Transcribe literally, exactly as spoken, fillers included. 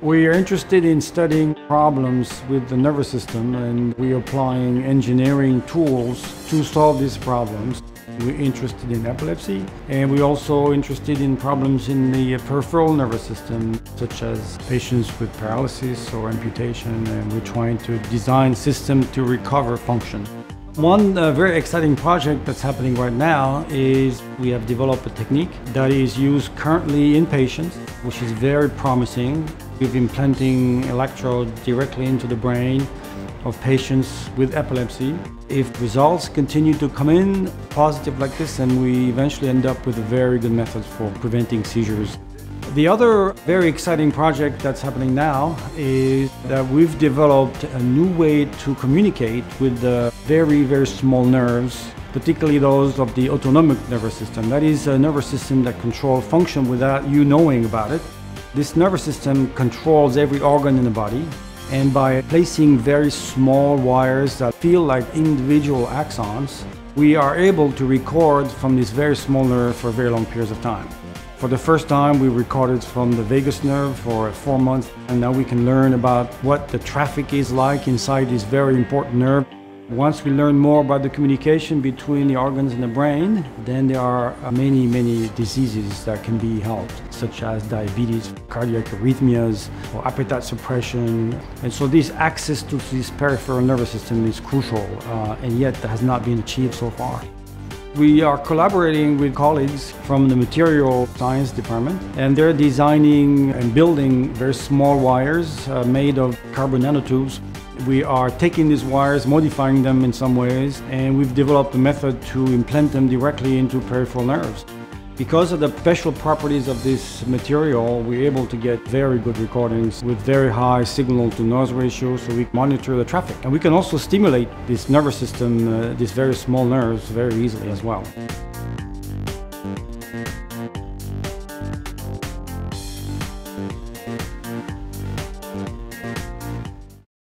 We are interested in studying problems with the nervous system, and we are applying engineering tools to solve these problems. We're interested in epilepsy, and we're also interested in problems in the peripheral nervous system, such as patients with paralysis or amputation, and we're trying to design systems to recover function. One uh, very exciting project that's happening right now is we have developed a technique that is used currently in patients, which is very promising. We're implanting electrodes directly into the brain of patients with epilepsy. If results continue to come in positive like this, then we eventually end up with a very good method for preventing seizures. The other very exciting project that's happening now is that we've developed a new way to communicate with the very, very small nerves, particularly those of the autonomic nervous system. That is a nervous system that controls function without you knowing about it. This nervous system controls every organ in the body, and by placing very small wires that feel like individual axons, we are able to record from this very small nerve for very long periods of time. For the first time, we recorded from the vagus nerve for four months, and now we can learn about what the traffic is like inside this very important nerve. Once we learn more about the communication between the organs in the brain, then there are many, many diseases that can be helped, such as diabetes, cardiac arrhythmias, or appetite suppression. And so this access to this peripheral nervous system is crucial, uh, and yet that has not been achieved so far. We are collaborating with colleagues from the material science department, and they're designing and building very small wires uh, made of carbon nanotubes. We are taking these wires, modifying them in some ways, and we've developed a method to implant them directly into peripheral nerves. Because of the special properties of this material, we're able to get very good recordings with very high signal-to-noise ratio, so we monitor the traffic. And we can also stimulate this nervous system, uh, these very small nerves, very easily as well.